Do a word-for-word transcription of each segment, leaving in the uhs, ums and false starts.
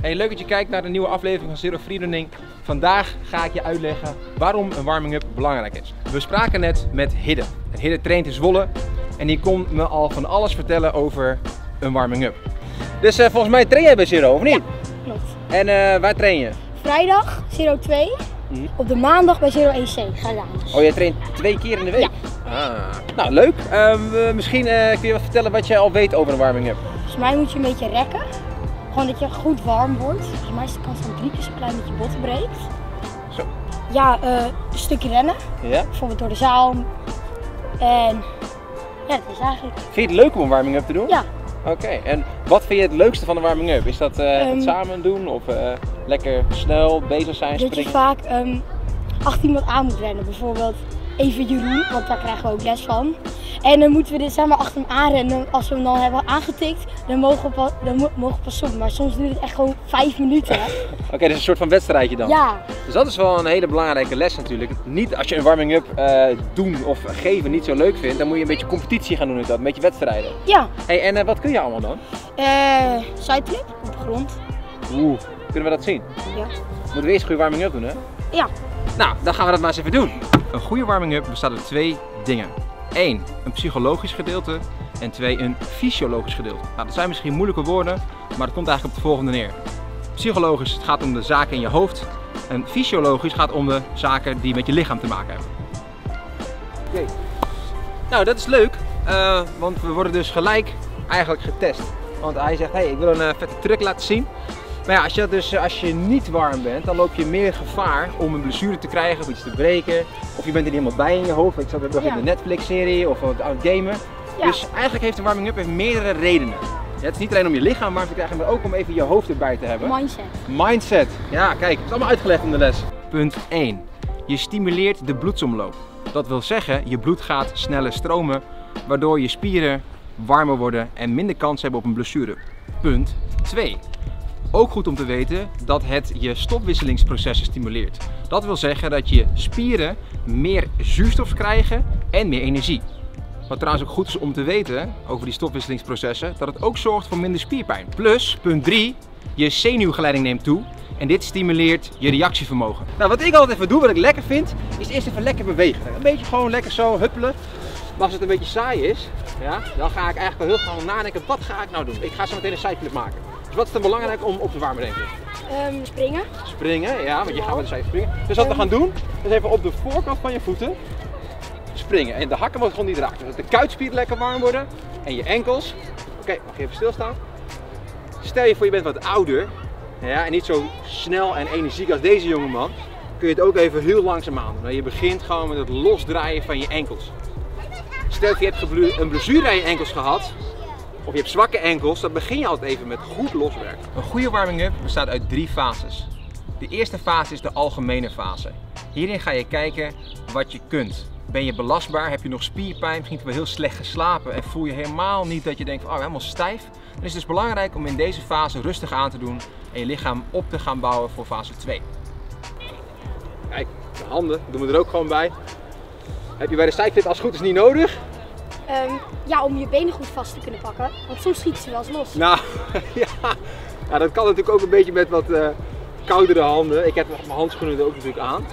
Hey, leuk dat je kijkt naar de nieuwe aflevering van Zero Free Running. Vandaag ga ik je uitleggen waarom een warming-up belangrijk is. We spraken net met Hidde. En Hidde traint in Zwolle en die kon me al van alles vertellen over een warming-up. Dus uh, volgens mij train jij bij Zero, of niet? Ja, klopt. En uh, waar train je? Vrijdag Zero twee, mm-hmm. op de maandag bij Zero één C. Oh, jij traint twee keer in de week? Ja. Ah, nou, leuk. Uh, misschien uh, kun je wat vertellen wat jij al weet over een warming-up. Volgens mij moet je een beetje rekken. Gewoon dat je goed warm wordt. Volgens mij is de kans van drie keer zo klein dat je botten breekt. Zo. Ja, uh, een stukje rennen. Ja. Bijvoorbeeld door de zaal. En ja, dat is eigenlijk. Vind je het leuk om een warming-up te doen? Ja. Oké. Okay. En wat vind je het leukste van de warming-up? Is dat uh, um, het samen doen of uh, lekker snel bezig zijn, springen? Dat je vaak um, achter iemand aan moet rennen. Bijvoorbeeld even Jeroen, want daar krijgen we ook les van. En dan moeten we dit samen achter hem aanrennen. Als we hem dan hebben aangetikt, dan mogen we pas, dan mogen we pas op. Maar soms duurt het echt gewoon vijf minuten. Oké, okay, dus een soort van wedstrijdje dan. Ja. Dus dat is wel een hele belangrijke les natuurlijk. Niet als je een warming-up uh, doen of geven niet zo leuk vindt, dan moet je een beetje competitie gaan doen. Een beetje wedstrijden. Ja. Hey, en uh, wat kun je allemaal dan? Uh, Sideflip op de grond. Oeh, kunnen we dat zien? Ja. Moeten we eerst een goede warming-up doen, hè? Ja. Nou, dan gaan we dat maar eens even doen. Een goede warming-up bestaat uit twee dingen. één. Een psychologisch gedeelte en twee. Een fysiologisch gedeelte. Nou, dat zijn misschien moeilijke woorden, maar dat komt eigenlijk op het volgende neer. Psychologisch, het gaat om de zaken in je hoofd, en fysiologisch gaat om de zaken die met je lichaam te maken hebben. Oké. Okay. Nou, dat is leuk, uh, want we worden dus gelijk eigenlijk getest. Want hij zegt, hé, hey, ik wil een uh, vette truc laten zien. Maar ja, als je, dus, als je niet warm bent, dan loop je meer gevaar om een blessure te krijgen of iets te breken. Of je bent er niet helemaal bij in je hoofd. Ik zat er nog ja. in de Netflix-serie of aan het gamen. Ja. Dus eigenlijk heeft de warming-up meerdere redenen. Ja, het is niet alleen om je lichaam warm te krijgen, maar ook om even je hoofd erbij te hebben. Mindset. Mindset. Ja, kijk, het is allemaal uitgelegd in de les. Punt één. Je stimuleert de bloedsomloop. Dat wil zeggen, je bloed gaat sneller stromen, waardoor je spieren warmer worden en minder kans hebben op een blessure. Punt twee. Ook goed om te weten dat het je stofwisselingsprocessen stimuleert. Dat wil zeggen dat je spieren meer zuurstof krijgen en meer energie. Wat trouwens ook goed is om te weten over die stofwisselingsprocessen, dat het ook zorgt voor minder spierpijn. Plus, punt drie, je zenuwgeleiding neemt toe en dit stimuleert je reactievermogen. Nou, wat ik altijd even doe, wat ik lekker vind, is eerst even lekker bewegen. Een beetje gewoon lekker zo huppelen. Maar als het een beetje saai is, ja, dan ga ik eigenlijk wel heel gauw nadenken, wat ga ik nou doen? Ik ga zo meteen een sideflip maken. Dus wat is dan belangrijk om op te warmen, denk ik? Um, springen. Springen, ja, want je gaat met de zijde springen. Dus wat um. we gaan doen, is even op de voorkant van je voeten springen. En de hakken moeten gewoon niet raken. Dus de kuitspieren lekker warm worden en je enkels. Oké, okay, mag je even stilstaan. Stel je voor je bent wat ouder, ja, en niet zo snel en energiek als deze jongeman, kun je het ook even heel langzaam aan doen. Nou, je begint gewoon met het losdraaien van je enkels. Stel je hebt een blessure aan je enkels gehad, of je hebt zwakke enkels, dan begin je altijd even met goed loswerken. Een goede warming-up bestaat uit drie fases. De eerste fase is de algemene fase. Hierin ga je kijken wat je kunt. Ben je belastbaar? Heb je nog spierpijn? Misschien heb je wel heel slecht geslapen en voel je helemaal niet dat je denkt van, oh, helemaal stijf. Dan is het dus belangrijk om in deze fase rustig aan te doen en je lichaam op te gaan bouwen voor fase twee. Kijk, de handen doen we er ook gewoon bij. Heb je bij de sideflip als het goed is niet nodig? Um, ja, om je benen goed vast te kunnen pakken, want soms schiet ze wel eens los. Nou, ja, nou, dat kan natuurlijk ook een beetje met wat uh, koudere handen. Ik heb mijn handschoenen er ook natuurlijk aan.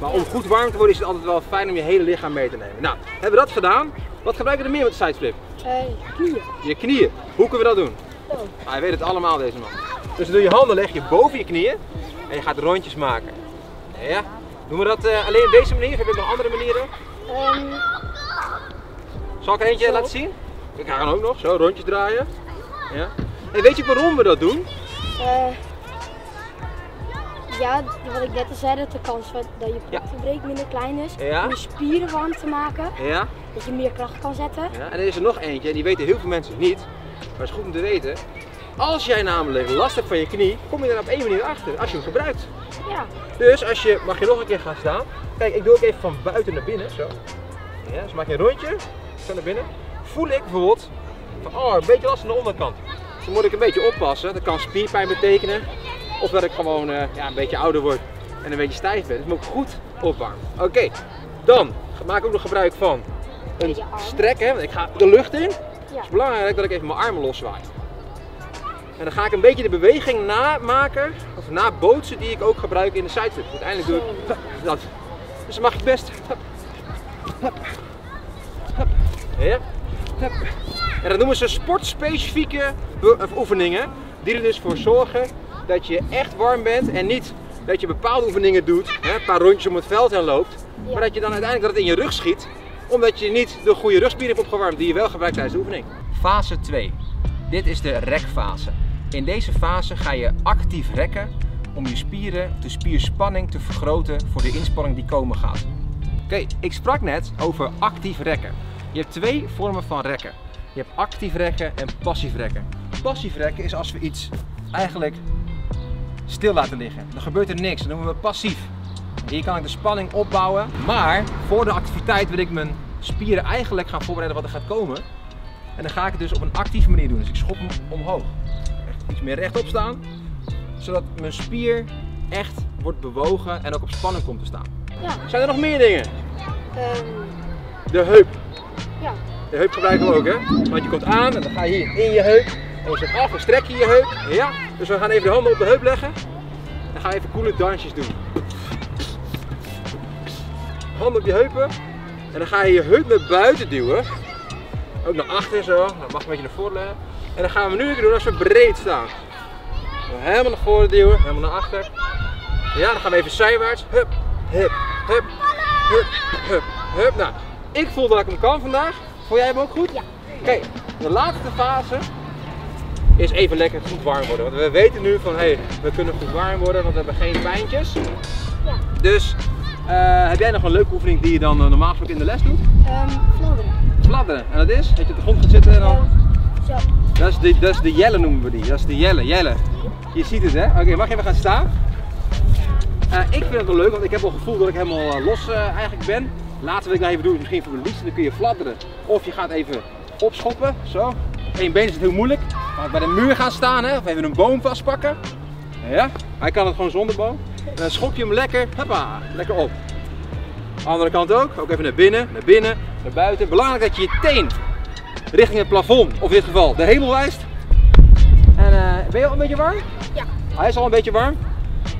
Maar om goed warm te worden is het altijd wel fijn om je hele lichaam mee te nemen. Nou, hebben we dat gedaan. Wat gebruiken we er meer met de sideflip? Uh, je knieën. Je knieën. Hoe kunnen we dat doen? Oh. Ah, hij weet het allemaal, deze man. Dus dan doe je handen, leg je boven je knieën en je gaat rondjes maken. Ja? Doen we dat uh, alleen op deze manier of heb je nog andere manieren? Um... Zal ik er eentje zo laten zien? Ik ga ook nog, zo, rondjes draaien. Ja. En weet je waarom we dat doen? Uh, ja, wat ik net al zei, dat de kans dat je botten ja. minder klein is. Ja. Om je spieren warm te maken, ja. dat je meer kracht kan zetten. Ja. En er is er nog eentje, en die weten heel veel mensen niet, maar het is goed om te weten. Als jij namelijk last hebt van je knie, kom je er op één manier achter, als je hem gebruikt. Ja. Dus als je, mag je nog een keer gaan staan. Kijk, ik doe ook even van buiten naar binnen, zo. Ja, dus maak je een rondje. Zo naar binnen, voel ik bijvoorbeeld van, oh, een beetje last aan de onderkant. Dus dan moet ik een beetje oppassen, dat kan spierpijn betekenen of dat ik gewoon uh, ja, een beetje ouder word en een beetje stijf ben. Dus moet ik goed opwarmen. Oké, okay. Dan maak ik ook nog gebruik van een strek, hè, want ik ga de lucht in. Ja. Het is belangrijk dat ik even mijn armen loszwaai. En dan ga ik een beetje de beweging namaken, of nabootsen, die ik ook gebruik in de sideflip. Uiteindelijk doe ik dat. Dus dan mag je best. Ja. En dat noemen ze sportspecifieke oefeningen, die er dus voor zorgen dat je echt warm bent en niet dat je bepaalde oefeningen doet, hè, een paar rondjes om het veld heen loopt, maar dat je dan uiteindelijk dat het in je rug schiet, omdat je niet de goede rugspieren hebt opgewarmd die je wel gebruikt tijdens de oefening. Fase twee. Dit is de rekfase. In deze fase ga je actief rekken om je spieren, de spierspanning te vergroten voor de inspanning die komen gaat. Oké, ik sprak net over actief rekken. Je hebt twee vormen van rekken. Je hebt actief rekken en passief rekken. Passief rekken is als we iets eigenlijk stil laten liggen. Dan gebeurt er niks, dat noemen we passief. Hier kan ik de spanning opbouwen, maar voor de activiteit wil ik mijn spieren eigenlijk gaan voorbereiden wat er gaat komen. En dan ga ik het dus op een actieve manier doen. Dus ik schop hem omhoog. Echt iets meer rechtop staan, zodat mijn spier echt wordt bewogen en ook op spanning komt te staan. Ja. Zijn er nog meer dingen? Um... De heup. Ja. De heup gebruiken we ook, hè? Want je komt aan en dan ga je hier in je heup. En je zet af en strek je je heup. Ja. Dus we gaan even de handen op de heup leggen. En ga even coole dansjes doen. Handen op je heupen. En dan ga je je heup naar buiten duwen. Ook naar achter zo. Dat mag een beetje naar voren leggen. En dan gaan we nu weer doen als we breed staan. Helemaal naar voren duwen. Helemaal naar achter. Ja, dan gaan we even zijwaarts. Hup, hup, hup, hup, hup, hup. Nou, ik voel dat ik hem kan vandaag. Voel jij hem ook goed? Ja. Oké, okay, de laatste fase is even lekker goed warm worden. Want we weten nu van, hé, hey, we kunnen goed warm worden, want we hebben geen pijntjes. Ja. Dus, uh, heb jij nog een leuke oefening die je dan uh, normaal gesproken in de les doet? Um, fladderen. Fladderen. En dat is? Dat je op de grond gaat zitten en dan... Zo. Dat is de, dat is de jelle noemen we die. Dat is de jelle. Jelle. Je ziet het, hè? Oké, okay, mag je even gaan staan? Uh, ik vind het wel leuk, want ik heb al het gevoel dat ik helemaal uh, los uh, eigenlijk ben. Laatste wat ik nou even doe is misschien voor de liefste, dan kun je fladderen. Of je gaat even opschoppen, zo. Eén been is het heel moeilijk. Maar bij de muur gaan staan, hè? Of even een boom vastpakken. Ja, hij kan het gewoon zonder boom. En dan schop je hem lekker, hoppa, lekker op. Andere kant ook, ook even naar binnen, naar binnen, naar buiten. Belangrijk dat je je teen richting het plafond, of in dit geval de hemel wijst. En uh, ben je al een beetje warm? Ja. Hij is al een beetje warm.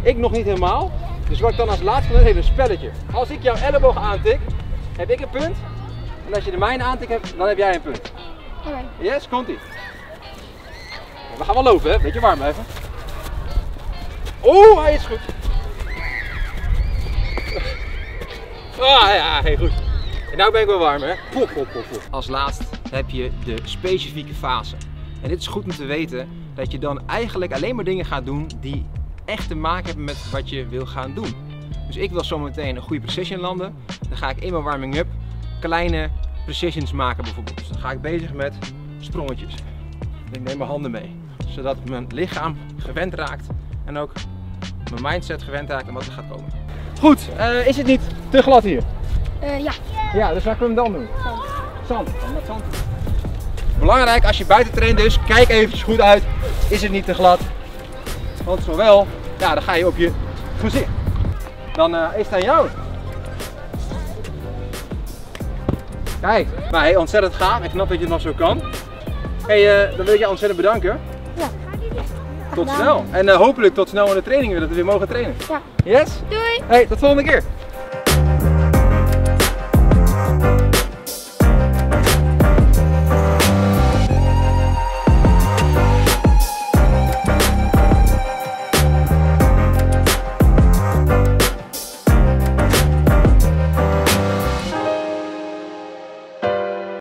Ik nog niet helemaal. Dus wat ik dan als laatste doe, even een spelletje. Als ik jouw elleboog aantik, heb ik een punt. En als je de mijne aantik hebt, dan heb jij een punt. Oké. Okay. Yes, komt ie. We gaan wel lopen, hè? Beetje warm blijven. Oeh, hij is goed. Ah ja, heel goed. En nou ben ik wel warm, hè? Pop, pop, pop, pop. Als laatst heb je de specifieke fase. En dit is goed om te weten dat je dan eigenlijk alleen maar dingen gaat doen die echt te maken hebben met wat je wil gaan doen. Dus ik wil zometeen een goede precision landen. Dan ga ik in mijn warming-up kleine precisions maken bijvoorbeeld. Dus dan ga ik bezig met sprongetjes. Ik neem mijn handen mee, zodat mijn lichaam gewend raakt en ook mijn mindset gewend raakt aan wat er gaat komen. Goed, uh, is het niet te glad hier? Uh, ja. Ja, dus waar kunnen we hem dan doen? Zand. Zand, dan met zand. Belangrijk als je buiten traint dus, kijk eventjes goed uit, is het niet te glad? Want zowel, ja, dan ga je op je gezicht. Dan uh, is het aan jou. Kijk, maar hey, ontzettend gaaf. Ik snap dat je het nog zo kan. Hey, uh, dan wil ik jou ontzettend bedanken. Ja. Tot snel. En uh, hopelijk tot snel in de training weer, dat we weer mogen trainen. Ja. Yes? Doei. Hey, tot de volgende keer.